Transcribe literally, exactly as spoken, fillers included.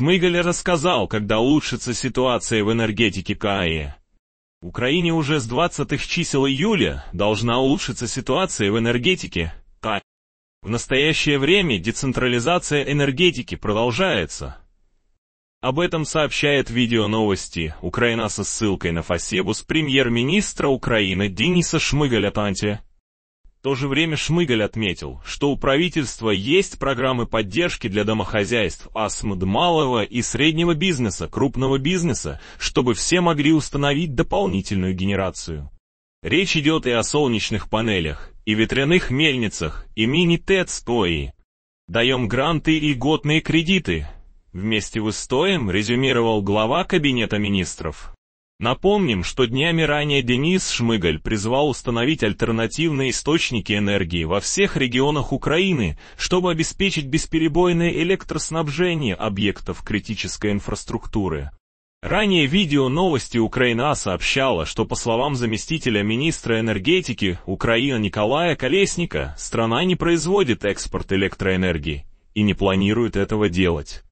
Шмыгаль рассказал, когда улучшится ситуация в энергетике КАИ. В Украине уже с двадцатых чисел июля должна улучшиться ситуация в энергетике КАИ. В настоящее время децентрализация энергетики продолжается. Об этом сообщает Видео новости Украины со ссылкой на фасебус премьер-министра Украины Дениса Шмыгаля. В то же время Шмыгаль отметил, что у правительства есть программы поддержки для домохозяйств, ОСМД, малого и среднего бизнеса, крупного бизнеса, чтобы все могли установить дополнительную генерацию. Речь идет и о солнечных панелях, и ветряных мельницах, и мини-тэц ТОИ. Даем гранты и льготные кредиты. Вместе выстоим, резюмировал глава Кабинета министров. Напомним, что днями ранее Денис Шмыгаль призвал установить альтернативные источники энергии во всех регионах Украины, чтобы обеспечить бесперебойное электроснабжение объектов критической инфраструктуры. Ранее Видео новости Украины сообщало, что по словам заместителя министра энергетики Украины Николая Колесника, страна не производит экспорт электроэнергии и не планирует этого делать.